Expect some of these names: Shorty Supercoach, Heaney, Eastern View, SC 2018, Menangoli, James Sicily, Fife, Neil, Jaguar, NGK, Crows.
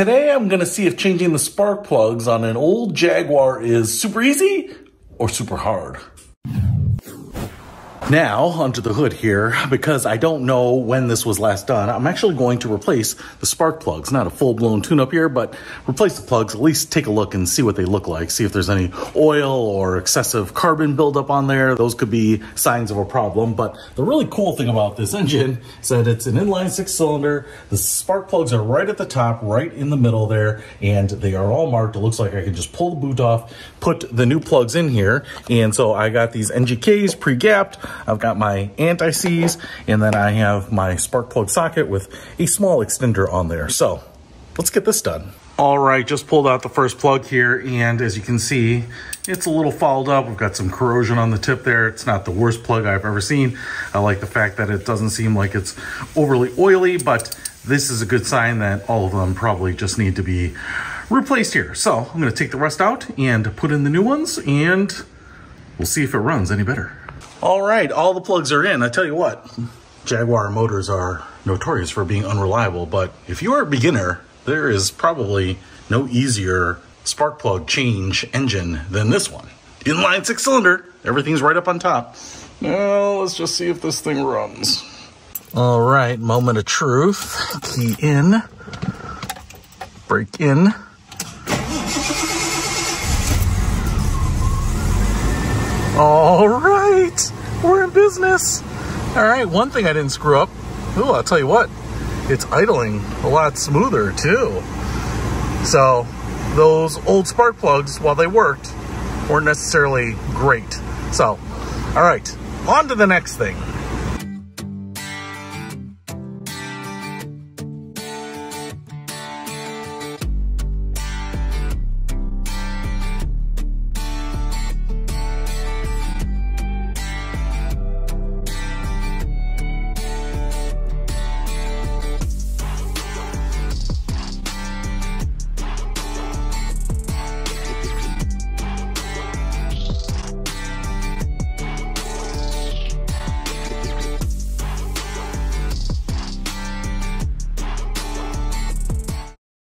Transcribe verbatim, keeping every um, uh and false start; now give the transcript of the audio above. Today I'm going to see if changing the spark plugs on an old Jaguar is super easy or super hard. Now, under the hood here, because I don't know when this was last done, I'm actually going to replace the spark plugs. Not a full-blown tune-up here, but replace the plugs, at least take a look and see what they look like. See if there's any oil or excessive carbon buildup on there. Those could be signs of a problem, but the really cool thing about this engine is that it's an inline six-cylinder. The spark plugs are right at the top, right in the middle there, and they are all marked. It looks like I can just pull the boot off, put the new plugs in here, and so I got these N G Ks pre-gapped. I've got my anti-seize, and then I have my spark plug socket with a small extender on there. So let's get this done. All right, just pulled out the first plug here, and as you can see, it's a little fouled up. We've got some corrosion on the tip there. It's not the worst plug I've ever seen. I like the fact that it doesn't seem like it's overly oily, but this is a good sign that all of them probably just need to be replaced here. So I'm gonna take the rest out and put in the new ones, and we'll see if it runs any better. All right, all the plugs are in. I tell you what, Jaguar motors are notorious for being unreliable, but if you're a beginner, there is probably no easier spark plug change engine than this one. Inline six cylinder, everything's right up on top. Now, let's just see if this thing runs. All right, moment of truth. Key in, brake in. All right, we're in business. All right, one thing I didn't screw up. Ooh, I'll tell you what, it's idling a lot smoother too. So those old spark plugs, while they worked, weren't necessarily great. So, all right, on to the next thing.